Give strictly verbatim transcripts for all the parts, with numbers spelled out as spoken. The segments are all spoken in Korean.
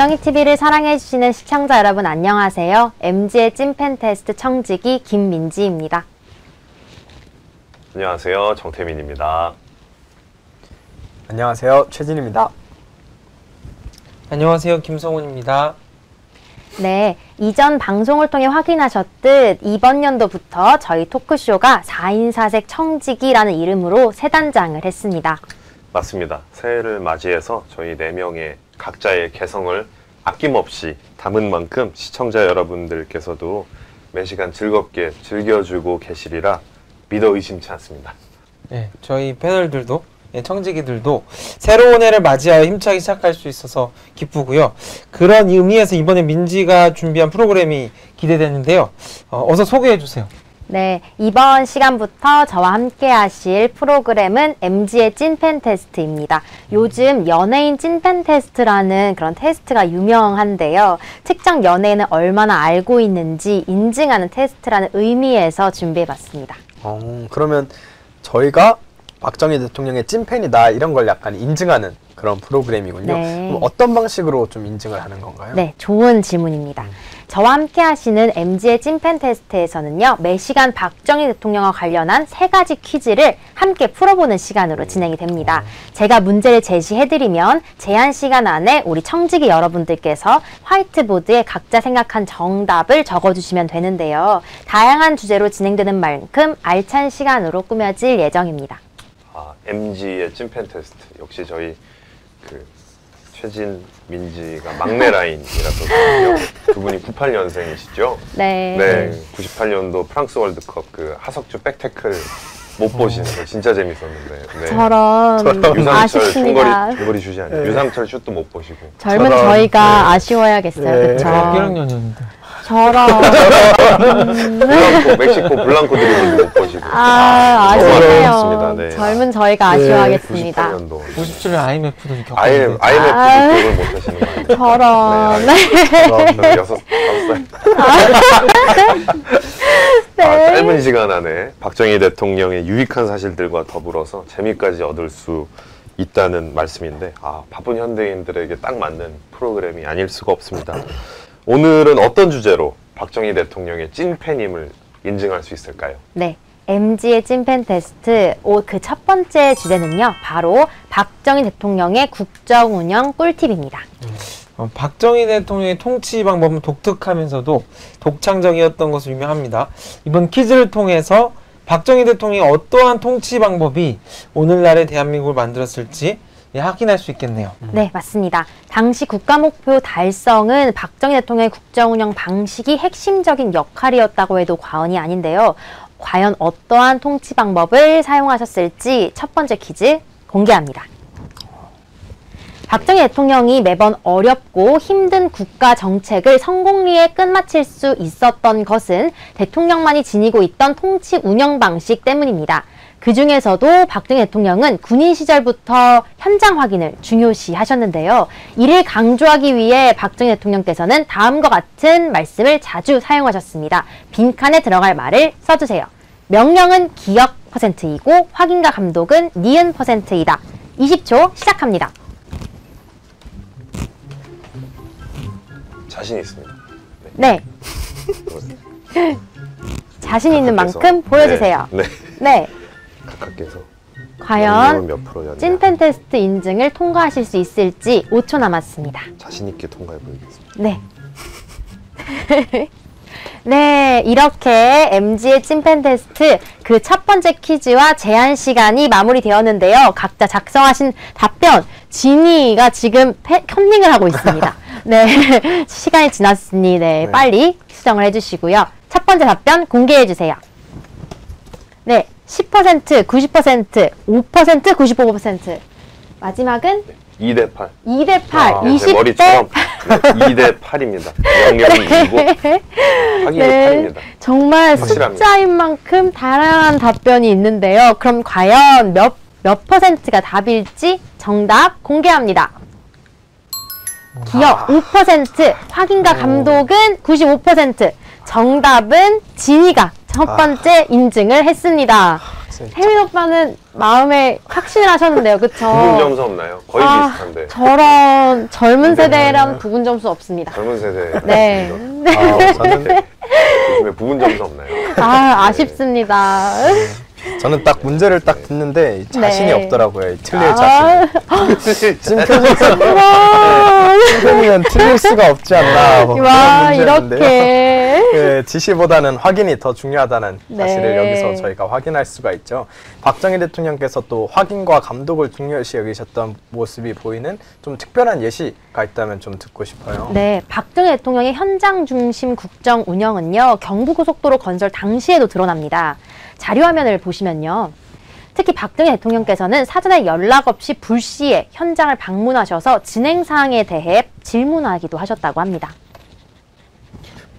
박정희티비를 사랑해주시는 시청자 여러분 안녕하세요. 엠지의 찐팬테스트 청지기 김민지입니다. 안녕하세요. 정태민입니다. 안녕하세요. 최진입니다. 안녕하세요. 김성훈입니다. 네, 이전 방송을 통해 확인하셨듯 이번 연도부터 저희 토크쇼가 사인 사색 청지기라는 이름으로 새 단장을 했습니다. 맞습니다. 새해를 맞이해서 저희 네 명의 각자의 개성을 아낌없이 담은 만큼 시청자 여러분들께서도 매시간 즐겁게 즐겨주고 계시리라 믿어 의심치 않습니다. 네, 저희 패널들도 청지기들도 새로운 해를 맞이하여 힘차게 시작할 수 있어서 기쁘고요. 그런 의미에서 이번에 민지가 준비한 프로그램이 기대되는데요. 어, 어서 소개해 주세요. 네, 이번 시간부터 저와 함께 하실 프로그램은 엠지의 찐팬 테스트입니다. 요즘 연예인 찐팬 테스트라는 그런 테스트가 유명한데요. 특정 연예인을 얼마나 알고 있는지 인증하는 테스트라는 의미에서 준비해봤습니다. 어, 그러면 저희가 박정희 대통령의 찐팬이다 이런 걸 약간 인증하는 그런 프로그램이군요. 네. 그럼 어떤 방식으로 좀 인증을 하는 건가요? 네, 좋은 질문입니다. 음. 저와 함께 하시는 엠지의 찐팬 테스트에서는요. 매 시간 박정희 대통령과 관련한 세 가지 퀴즈를 함께 풀어보는 시간으로 음. 진행이 됩니다. 음. 제가 문제를 제시해드리면 제한 시간 안에 우리 청지기 여러분들께서 화이트보드에 각자 생각한 정답을 적어주시면 되는데요. 다양한 주제로 진행되는 만큼 알찬 시간으로 꾸며질 예정입니다. 아, 엠지의 찐팬 테스트. 역시 저희 그 최진, 민지가 막내 라인이라서 두 분이 구십팔 년생이시죠? 네. 네. 구십팔 년도 프랑스 월드컵 그 하석주 백태클 못 보신 거 진짜 재밌었는데. 네. 저런. 유상철 중거리 중거리 슛이 아니에요. 네. 유상철 슛도 못 보시고. 젊은 저런. 저희가 네. 아쉬워야겠어요. 네. 그렇죠. 일 학년이었는데. 저런. 블랑코, 멕시코 블랑코 드리블도 못 보시고. 아, 아쉽네요. 네. 젊은 저희가 아쉬워하겠습니다. 네, 구십칠 년 아이엠에프도 겪었는데. 아이엠에프도 기억을 못 하시는 거예요. 저런. 네. 여섯, 다섯 살. 짧은 시간 안에 박정희 대통령의 유익한 사실들과 더불어서 재미까지 얻을 수 있다는 말씀인데 아, 바쁜 현대인들에게 딱 맞는 프로그램이 아닐 수가 없습니다. 오늘은 어떤 주제로 박정희 대통령의 찐팬임을 인증할 수 있을까요? 네, 엠지의 찐팬 테스트 그 첫 번째 주제는요. 바로 박정희 대통령의 국정운영 꿀팁입니다. 음, 어, 박정희 대통령의 통치 방법은 독특하면서도 독창적이었던 것으로 유명합니다. 이번 퀴즈를 통해서 박정희 대통령의 어떠한 통치 방법이 오늘날의 대한민국을 만들었을지 예, 확인할 수 있겠네요. 음. 네, 맞습니다. 당시 국가 목표 달성은 박정희 대통령의 국정운영 방식이 핵심적인 역할이었다고 해도 과언이 아닌데요. 과연 어떠한 통치 방법을 사용하셨을지 첫 번째 퀴즈 공개합니다. 박정희 대통령이 매번 어렵고 힘든 국가 정책을 성공리에 끝마칠 수 있었던 것은 대통령만이 지니고 있던 통치 운영 방식 때문입니다. 그 중에서도 박정희 대통령은 군인 시절부터 현장 확인을 중요시 하셨는데요. 이를 강조하기 위해 박정희 대통령께서는 다음과 같은 말씀을 자주 사용하셨습니다. 빈칸에 들어갈 말을 써주세요. 명령은 기억 퍼센트이고 확인과 감독은 니은 퍼센트이다. 이십 초 시작합니다. 자신 있습니다. 네. 네. 자신 있는 만큼 보여주세요. 네. 네. 네. 각각께서 과연 찐팬 테스트 인증을 통과하실 수 있을지 오 초 남았습니다. 자신 있게 통과해 보이겠습니다. 네. 네, 이렇게 엠지의 찐팬 테스트 그 첫 번째 퀴즈와 제한 시간이 마무리되었는데요. 각자 작성하신 답변 진이가 지금 패, 컨닝을 하고 있습니다. 네, 시간이 지났으니 네, 네. 빨리 수정을 해주시고요. 첫 번째 답변 공개해 주세요. 네. 십 퍼센트, 구십 퍼센트, 오 퍼센트, 구십오 퍼센트. 마지막은? 네, 이 대 팔. 이 대 팔. 아, 이십 대. 머리처럼 네, 이 대 팔입니다. 영역이 이고, 확인이 네, 팔입니다. 정말 확실합니다. 숫자인 만큼 다양한 답변이 있는데요. 그럼 과연 몇, 몇 퍼센트가 답일지 정답 공개합니다. 기억 아. 오 퍼센트, 확인과 감독은 구십오 퍼센트. 정답은 진이가 첫 번째 아. 인증을 했습니다. 혜민 오빠는 마음에 확신을 하셨는데요, 그쵸? 구분 점수 없나요? 거의 아, 비슷한데. 저런 젊은 세대랑 구분 점수 없습니다. 젊은 세대. 네. 네. 아, 없었는데. 요즘에 구분 점수 없나요? 아, 아쉽습니다. 네. 저는 딱 문제를 딱 듣는데 자신이 네. 없더라고요. 틀릴 아 자신. 틀릴 자신. 틀리면 틀릴 수가 없지 않나. 뭐 와, 이렇게. 그 지시보다는 확인이 더 중요하다는 사실을 네. 여기서 저희가 확인할 수가 있죠. 박정희 대통령께서 또 확인과 감독을 중요시 여기셨던 모습이 보이는 좀 특별한 예시가 있다면 좀 듣고 싶어요. 네, 박정희 대통령의 현장 중심 국정 운영은요, 경부고속도로 건설 당시에도 드러납니다. 자료 화면을 보시면요. 특히 박정희 대통령께서는 사전에 연락 없이 불시에 현장을 방문하셔서 진행 사항에 대해 질문하기도 하셨다고 합니다.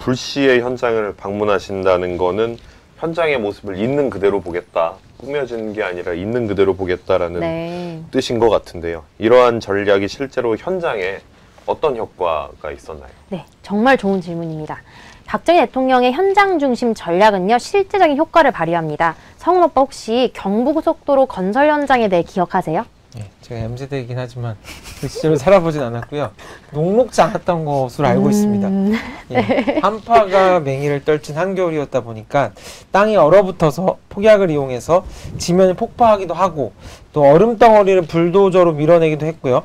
불시에 현장을 방문하신다는 거는 현장의 모습을 있는 그대로 보겠다, 꾸며진 게 아니라 있는 그대로 보겠다라는 네. 뜻인 것 같은데요. 이러한 전략이 실제로 현장에 어떤 효과가 있었나요? 네, 정말 좋은 질문입니다. 박정희 대통령의 현장 중심 전략은요, 실제적인 효과를 발휘합니다. 성훈 오빠 혹시 경부고속도로 건설 현장에 대해 기억하세요? 예, 제가 엠지대이긴 하지만 그 시절을 살아보진 않았고요. 녹록지 않았던 것으로 알고 음... 있습니다. 예, 한파가 맹위를 떨친 한겨울이었다 보니까 땅이 얼어붙어서 폭약을 이용해서 지면을 폭파하기도 하고 또 얼음 덩어리를 불도저로 밀어내기도 했고요.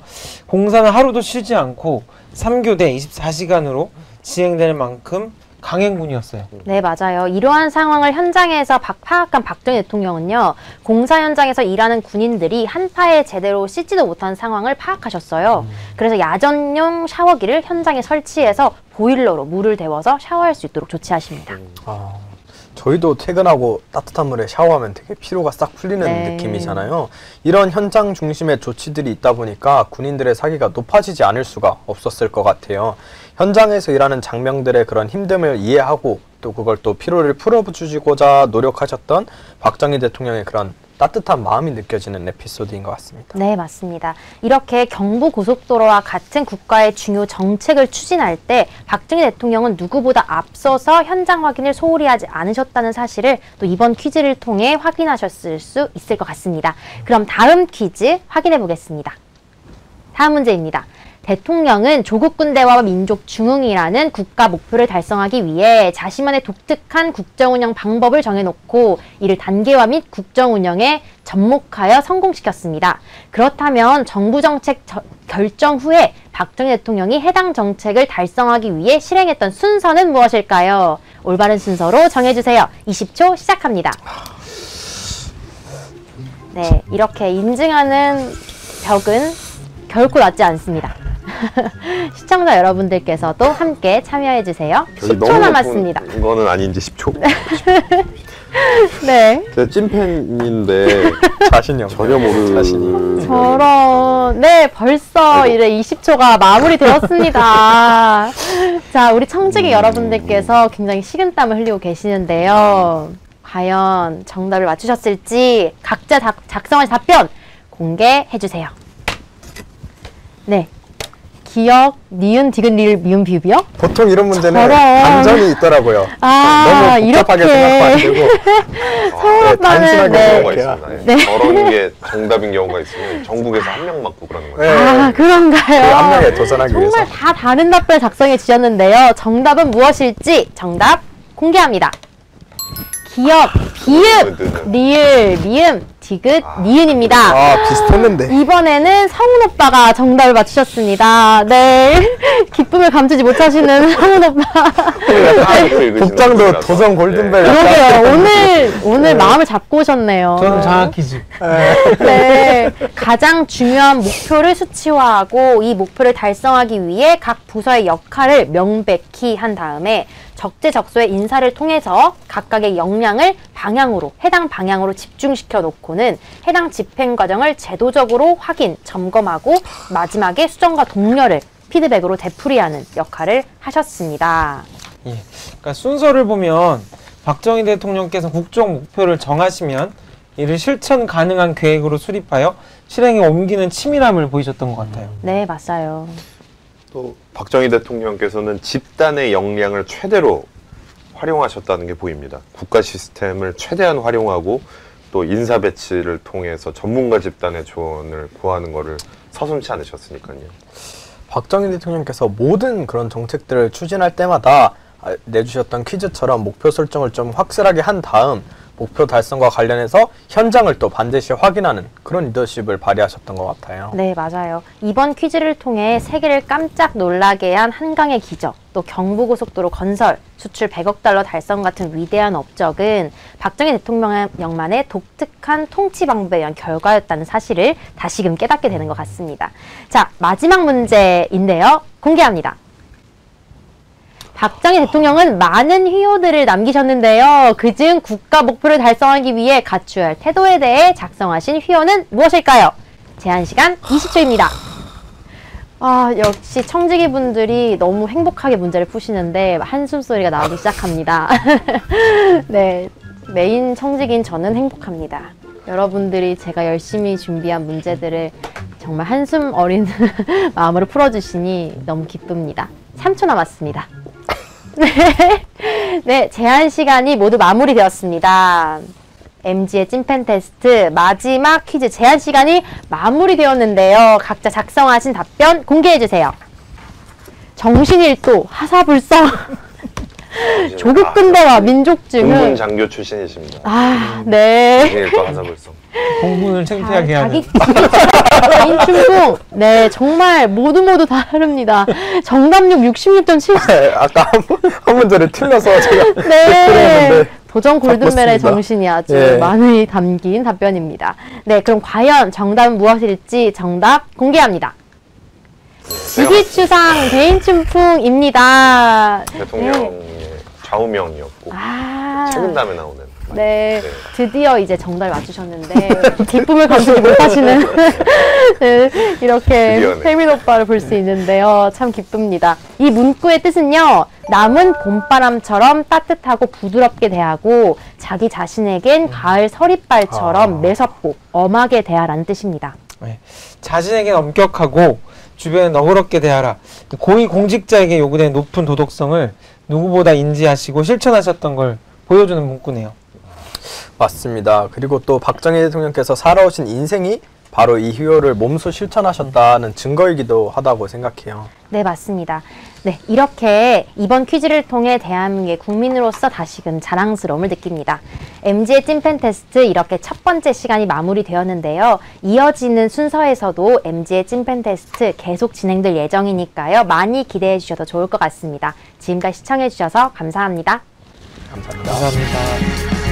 공사는 하루도 쉬지 않고 삼교대 이십사 시간으로 진행될 만큼 강행군이었어요. 네, 맞아요. 이러한 상황을 현장에서 박, 파악한 박정희 대통령은요, 공사 현장에서 일하는 군인들이 한파에 제대로 씻지도 못한 상황을 파악하셨어요. 음. 그래서 야전용 샤워기를 현장에 설치해서 보일러로 물을 데워서 샤워할 수 있도록 조치하십니다. 음. 아, 저희도 퇴근하고 따뜻한 물에 샤워하면 되게 피로가 싹 풀리는 네. 느낌이잖아요. 이런 현장 중심의 조치들이 있다 보니까 군인들의 사기가 높아지지 않을 수가 없었을 것 같아요. 현장에서 일하는 장병들의 그런 힘듦을 이해하고 또 그걸 또 피로를 풀어주시고자 노력하셨던 박정희 대통령의 그런 따뜻한 마음이 느껴지는 에피소드인 것 같습니다. 네, 맞습니다. 이렇게 경부고속도로와 같은 국가의 중요 정책을 추진할 때 박정희 대통령은 누구보다 앞서서 현장 확인을 소홀히 하지 않으셨다는 사실을 또 이번 퀴즈를 통해 확인하셨을 수 있을 것 같습니다. 그럼 다음 퀴즈 확인해 보겠습니다. 다음 문제입니다. 대통령은 조국 군대와 민족 중흥이라는 국가 목표를 달성하기 위해 자신만의 독특한 국정운영 방법을 정해놓고 이를 단계화 및 국정운영에 접목하여 성공시켰습니다. 그렇다면 정부 정책 저, 결정 후에 박정희 대통령이 해당 정책을 달성하기 위해 실행했던 순서는 무엇일까요? 올바른 순서로 정해주세요. 이십 초 시작합니다. 네, 이렇게 인증하는 벽은 결코 낮지 않습니다. 시청자 여러분들께서도 함께 참여해주세요. 십 초 남았습니다. 이거는 아닌지 십 초. 네. 제가 찐팬인데 자신이 없어요. 전혀 모르는 자신이. 저런. 네, 벌써 아이고. 이제 이십 초가 마무리되었습니다. 자, 우리 청지기 음... 여러분들께서 굉장히 식은땀을 흘리고 계시는데요. 과연 정답을 맞추셨을지 각자 작, 작성한 답변 공개해주세요. 네. 기억, 니은, 디귿, 리을, 미음, 비읍이요? 보통 이런 문제는 저런. 감정이 있더라고요. 아, 너무 복잡하게 이렇게. 생각하고 서로 빠는 네. 저런 게 정답인 경우가 있으면 전국에서 한 명 맞고 그러는 거예요. 네. 아, 그런가요? 그 한 명에 도전하기 정말 위해서. 정말 다 다른 답변 작성해 주셨는데요. 정답은 무엇일지 정답 공개합니다. 기억, 비읍, 리을, 미음, 디귿, 아, 니은입니다. 아, 비슷했는데. 이번에는 성훈 오빠가 정답을 맞추셨습니다. 네. 기쁨을 감추지 못하시는 성훈 오빠. 복장도 도전 골든벨. 그러게요. 오늘, 오늘 마음을 잡고 오셨네요. 저는 장학퀴즈. 네. 가장 중요한 목표를 수치화하고 이 목표를 달성하기 위해 각 부서의 역할을 명백히 한 다음에 적재적소의 인사를 통해서 각각의 역량을 방향으로, 해당 방향으로 집중시켜 놓고는 해당 집행 과정을 제도적으로 확인, 점검하고 마지막에 수정과 독려를 피드백으로 되풀이하는 역할을 하셨습니다. 예, 그러니까 순서를 보면 박정희 대통령께서 국정 목표를 정하시면 이를 실천 가능한 계획으로 수립하여 실행에 옮기는 치밀함을 보이셨던 것 같아요. 네, 맞아요. 또 박정희 대통령께서는 집단의 역량을 최대로 활용하셨다는 게 보입니다. 국가 시스템을 최대한 활용하고 또 인사 배치를 통해서 전문가 집단의 조언을 구하는 거를 서슴지 않으셨으니까요. 박정희 대통령께서 모든 그런 정책들을 추진할 때마다 내주셨던 퀴즈처럼 목표 설정을 좀 확실하게 한 다음 목표 달성과 관련해서 현장을 또 반드시 확인하는 그런 리더십을 발휘하셨던 것 같아요. 네, 맞아요. 이번 퀴즈를 통해 세계를 깜짝 놀라게 한 한강의 기적, 또 경부고속도로 건설, 수출 백억 달러 달성 같은 위대한 업적은 박정희 대통령만의 독특한 통치 방법에 의한 결과였다는 사실을 다시금 깨닫게 되는 것 같습니다. 자, 마지막 문제인데요. 공개합니다. 박정희 대통령은 많은 희호들을 남기셨는데요. 그중 국가 목표를 달성하기 위해 갖추어야 할 태도에 대해 작성하신 희호는 무엇일까요? 제한시간 이십 초입니다. 아, 역시 청지기분들이 너무 행복하게 문제를 푸시는데 한숨소리가 나오기 시작합니다. 네, 메인 청지기인 저는 행복합니다. 여러분들이 제가 열심히 준비한 문제들을 정말 한숨 어린 마음으로 풀어주시니 너무 기쁩니다. 삼 초 남았습니다. 네, 제한 시간이 모두 마무리되었습니다. 엠지의 찐팬 테스트 마지막 퀴즈 제한 시간이 마무리되었는데요. 각자 작성하신 답변 공개해주세요. 정신일도, 하사불성, 조국근대와 민족증은 공군 장교 출신이십니다. 아, 네. 정신일도, 하사불성. 공군을 창피하게 하는. 대인춘풍. 네, 정말 모두 모두 다릅니다. 정답률 육십육 점 칠. 네, 아까 한 문제를 틀려서 제가. 네. 도전 골든벨의 정신이 아주 네. 많이 담긴 답변입니다. 네, 그럼 과연 정답은 무엇일지 정답 공개합니다. 지기추상 대인춘풍입니다. 대통령의 네. 좌우명이었고 아 최근 다음에 나오는. 네, 네, 드디어 이제 정답을 맞추셨는데 기쁨을 감추지 못하시는 네, 이렇게 태민 오빠를 볼 수 있는데요. 참 기쁩니다. 이 문구의 뜻은요, 남은 봄바람처럼 따뜻하고 부드럽게 대하고 자기 자신에겐 가을 서리발처럼 매섭고 엄하게 대하라는 뜻입니다. 네, 자신에겐 엄격하고 주변에 너그럽게 대하라. 고위 공직자에게 요구된 높은 도덕성을 누구보다 인지하시고 실천하셨던 걸 보여주는 문구네요. 맞습니다. 그리고 또 박정희 대통령께서 살아오신 인생이 바로 이 희호를 몸소 실천하셨다는 증거이기도 하다고 생각해요. 네, 맞습니다. 네, 이렇게 이번 퀴즈를 통해 대한민국의 국민으로서 다시금 자랑스러움을 느낍니다. 엠지의 찐팬 테스트 이렇게 첫 번째 시간이 마무리되었는데요. 이어지는 순서에서도 엠지의 찐팬 테스트 계속 진행될 예정이니까요. 많이 기대해 주셔도 좋을 것 같습니다. 지금까지 시청해 주셔서 감사합니다. 감사합니다. 감사합니다.